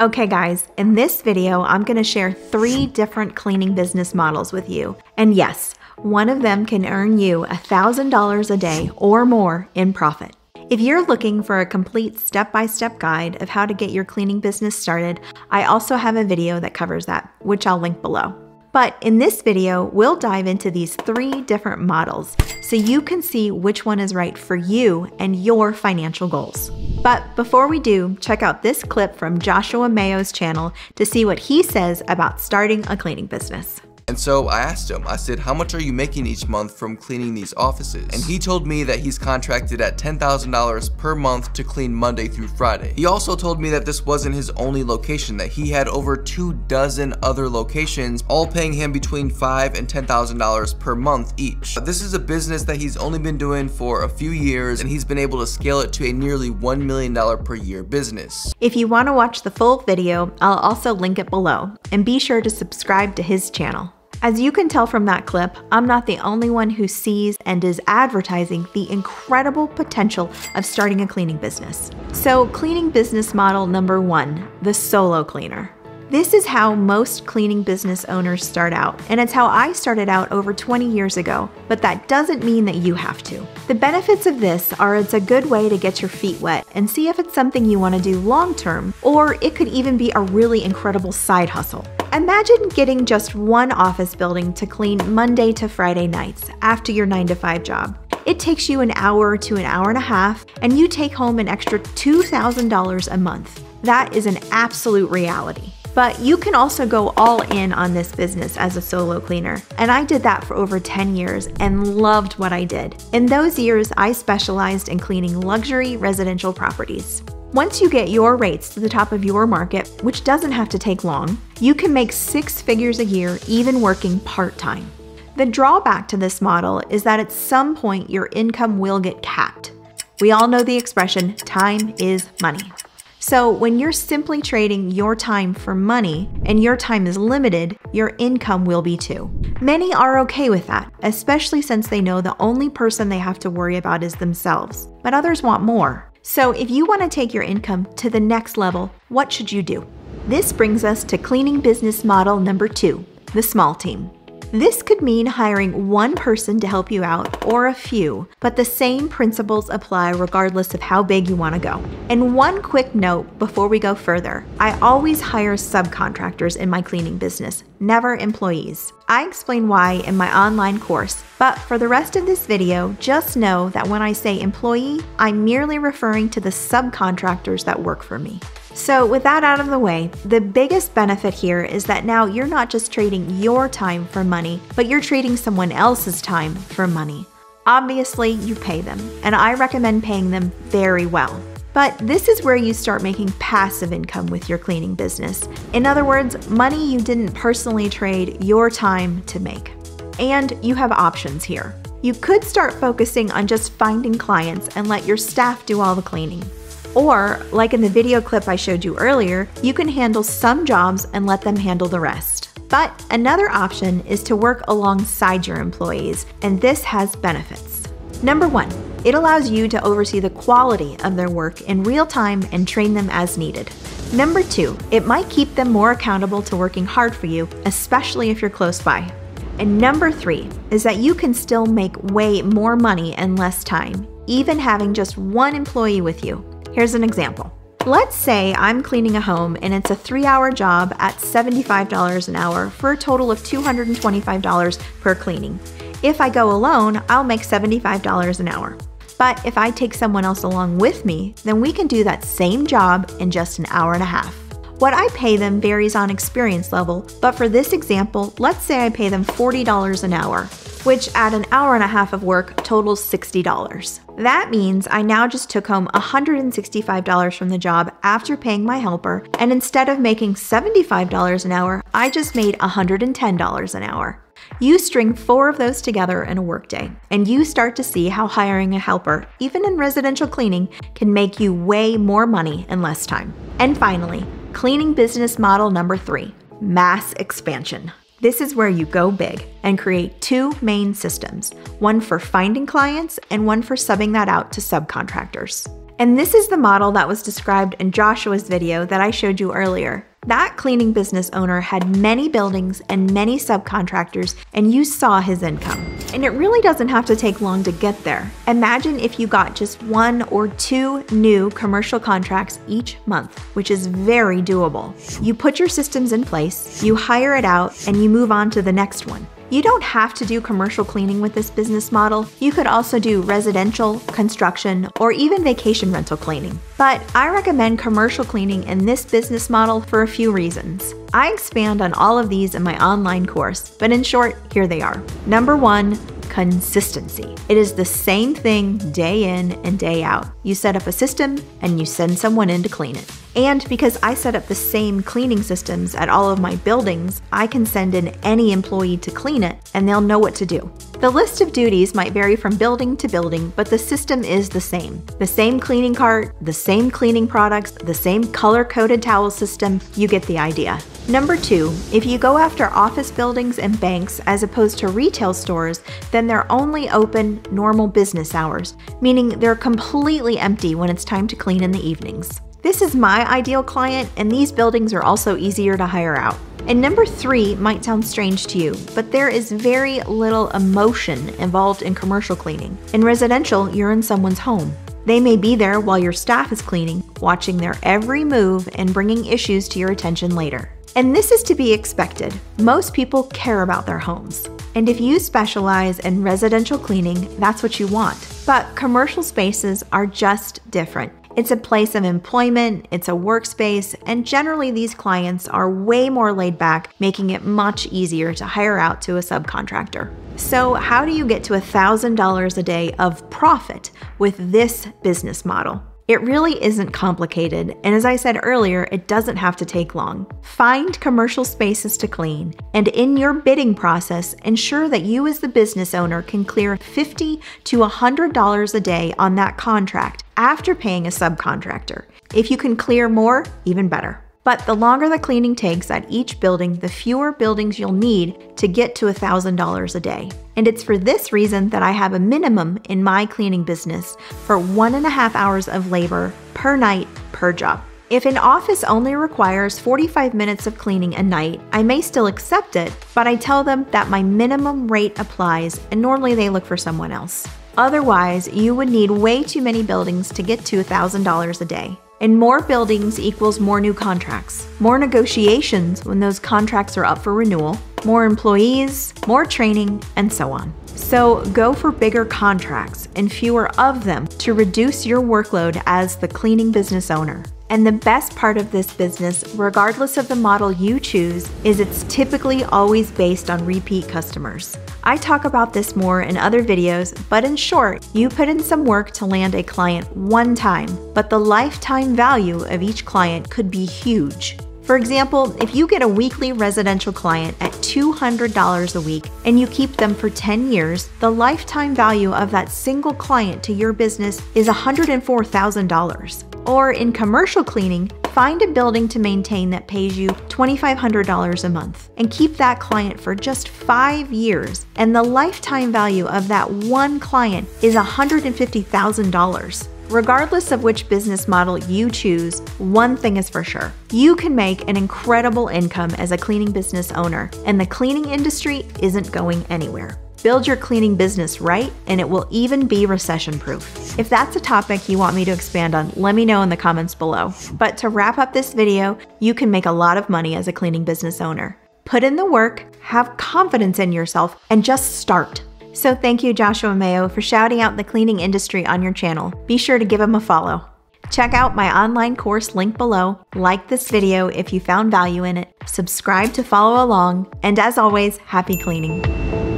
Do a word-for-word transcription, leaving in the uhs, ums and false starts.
Okay guys, in this video, I'm gonna share three different cleaning business models with you. And yes, one of them can earn you one thousand dollars a day or more in profit. If you're looking for a complete step-by-step guide of how to get your cleaning business started, I also have a video that covers that, which I'll link below. But in this video, we'll dive into these three different models so you can see which one is right for you and your financial goals. But before we do, check out this clip from Joshua Mayo's channel to see what he says about starting a cleaning business. And so I asked him, I said, how much are you making each month from cleaning these offices? And he told me that he's contracted at ten thousand dollars per month to clean Monday through Friday. He also told me that this wasn't his only location, that he had over two dozen other locations, all paying him between five thousand dollars and ten thousand dollars per month each. This is a business that he's only been doing for a few years, and he's been able to scale it to a nearly one million dollars per year business. If you want to watch the full video, I'll also link it below, and be sure to subscribe to his channel. As you can tell from that clip, I'm not the only one who sees and is advertising the incredible potential of starting a cleaning business. So cleaning business model number one, the solo cleaner. This is how most cleaning business owners start out, and it's how I started out over twenty years ago, but that doesn't mean that you have to. The benefits of this are it's a good way to get your feet wet and see if it's something you want to do long-term, or it could even be a really incredible side hustle. Imagine getting just one office building to clean Monday to Friday nights after your nine to five job. It takes you an hour to an hour and a half, and you take home an extra two thousand dollars a month. That is an absolute reality. But you can also go all in on this business as a solo cleaner. And I did that for over ten years and loved what I did. In those years, I specialized in cleaning luxury residential properties. Once you get your rates to the top of your market, which doesn't have to take long, you can make six figures a year even working part-time. The drawback to this model is that at some point your income will get capped. We all know the expression, time is money. So when you're simply trading your time for money and your time is limited, your income will be too. Many are okay with that, especially since they know the only person they have to worry about is themselves, but others want more. So if you want to take your income to the next level, what should you do? This brings us to cleaning business model number two, the small team. This could mean hiring one person to help you out or a few, but the same principles apply regardless of how big you want to go. And one quick note before we go further, I always hire subcontractors in my cleaning business, never employees. I explain why in my online course, but for the rest of this video, just know that when I say employee, I'm merely referring to the subcontractors that work for me. So with that out of the way, the biggest benefit here is that now you're not just trading your time for money, but you're trading someone else's time for money. Obviously, you pay them, and I recommend paying them very well. But this is where you start making passive income with your cleaning business. In other words, money you didn't personally trade your time to make. And you have options here. You could start focusing on just finding clients and let your staff do all the cleaning. Or, like in the video clip I showed you earlier, you can handle some jobs and let them handle the rest. But another option is to work alongside your employees, and this has benefits. Number one, it allows you to oversee the quality of their work in real time and train them as needed. Number two, it might keep them more accountable to working hard for you, especially if you're close by. And number three is that you can still make way more money in less time, even having just one employee with you. Here's an example. Let's say I'm cleaning a home and it's a three-hour job at seventy-five dollars an hour for a total of two hundred twenty-five dollars per cleaning. If I go alone, I'll make seventy-five dollars an hour. But if I take someone else along with me, then we can do that same job in just an hour and a half. What I pay them varies on experience level, but for this example, let's say I pay them forty dollars an hour, which at an hour and a half of work totals sixty dollars. That means I now just took home one hundred sixty-five dollars from the job after paying my helper, and instead of making seventy-five dollars an hour, I just made one hundred ten dollars an hour. You string four of those together in a workday, and you start to see how hiring a helper, even in residential cleaning, can make you way more money in less time. And finally, cleaning business model number three, mass expansion. This is where you go big and create two main systems, one for finding clients and one for subbing that out to subcontractors. And this is the model that was described in Joshua's video that I showed you earlier. That cleaning business owner had many buildings and many subcontractors, and you saw his income. And it really doesn't have to take long to get there. Imagine if you got just one or two new commercial contracts each month, which is very doable. You put your systems in place, you hire it out, and you move on to the next one. You don't have to do commercial cleaning with this business model. You could also do residential, construction, or even vacation rental cleaning. But I recommend commercial cleaning in this business model for a few reasons. I expand on all of these in my online course, but in short, here they are. Number one, consistency. It is the same thing day in and day out. You set up a system and you send someone in to clean it. And because I set up the same cleaning systems at all of my buildings, I can send in any employee to clean it and they'll know what to do. The list of duties might vary from building to building, but the system is the same. The same cleaning cart, the same cleaning products, the same color-coded towel system, you get the idea. Number two, if you go after office buildings and banks as opposed to retail stores, then they're only open normal business hours, meaning they're completely empty when it's time to clean in the evenings. This is my ideal client, and these buildings are also easier to hire out. And number three might sound strange to you, but there is very little emotion involved in commercial cleaning. In residential, you're in someone's home. They may be there while your staff is cleaning, watching their every move and bringing issues to your attention later. And this is to be expected. Most people care about their homes. And if you specialize in residential cleaning, that's what you want. But commercial spaces are just different. It's a place of employment, it's a workspace, and generally these clients are way more laid back, making it much easier to hire out to a subcontractor. So how do you get to one thousand dollars a day of profit with this business model? It really isn't complicated, and as I said earlier, it doesn't have to take long. Find commercial spaces to clean, and in your bidding process, ensure that you as the business owner can clear fifty to one hundred dollars a day on that contract after paying a subcontractor. If you can clear more, even better. But the longer the cleaning takes at each building, the fewer buildings you'll need to get to one thousand dollars a day. And it's for this reason that I have a minimum in my cleaning business for one and a half hours of labor per night per job. If an office only requires forty-five minutes of cleaning a night, I may still accept it, but I tell them that my minimum rate applies and normally they look for someone else. Otherwise, you would need way too many buildings to get to one thousand dollars a day. And more buildings equals more new contracts, more negotiations when those contracts are up for renewal, more employees, more training, and so on. So go for bigger contracts and fewer of them to reduce your workload as the cleaning business owner. And the best part of this business, regardless of the model you choose, is it's typically always based on repeat customers. I talk about this more in other videos, but in short, you put in some work to land a client one time, but the lifetime value of each client could be huge. For example, if you get a weekly residential client at two hundred dollars a week and you keep them for ten years, the lifetime value of that single client to your business is one hundred four thousand dollars. Or in commercial cleaning, find a building to maintain that pays you twenty-five hundred dollars a month and keep that client for just five years. And the lifetime value of that one client is one hundred fifty thousand dollars. Regardless of which business model you choose, one thing is for sure. You can make an incredible income as a cleaning business owner, and the cleaning industry isn't going anywhere. Build your cleaning business right, and it will even be recession-proof. If that's a topic you want me to expand on, let me know in the comments below. But to wrap up this video, you can make a lot of money as a cleaning business owner. Put in the work, have confidence in yourself, and just start. So thank you, Joshua Mayo, for shouting out the cleaning industry on your channel. Be sure to give him a follow. Check out my online course linked below, like this video if you found value in it, subscribe to follow along, and as always, happy cleaning.